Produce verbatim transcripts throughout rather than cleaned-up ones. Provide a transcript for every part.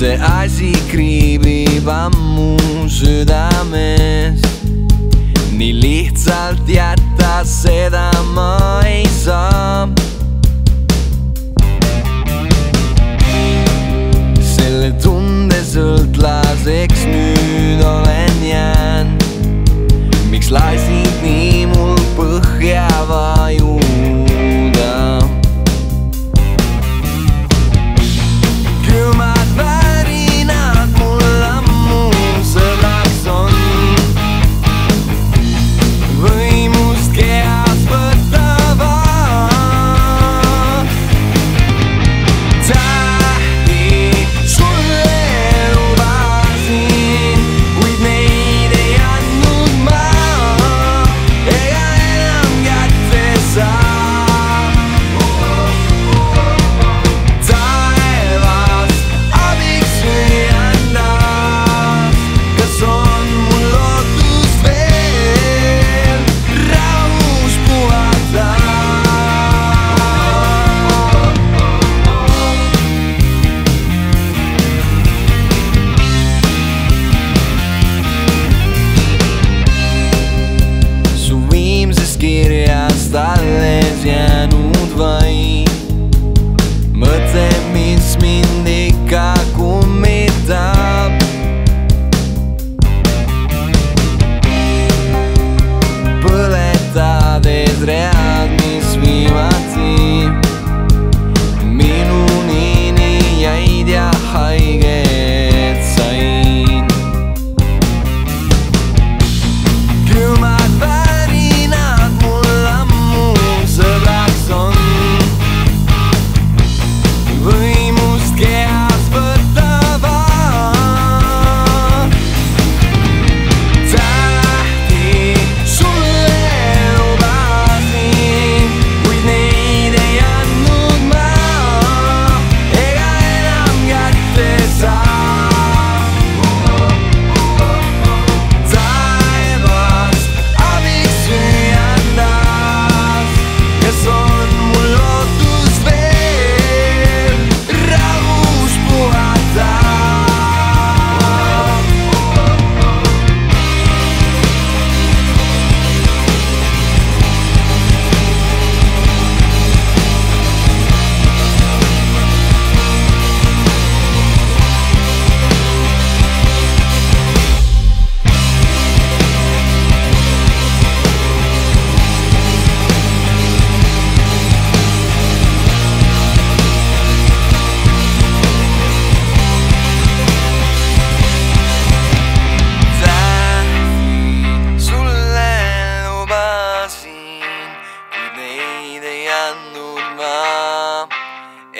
see asi kriibib ammu südames. Nii lihtsalt jätta seda ma ei saa. Selle tunde sõltlaseks nüüd olen jään. Miks lasid nii mul põhja vajuda?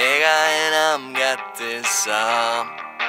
Ega enam kätte saa.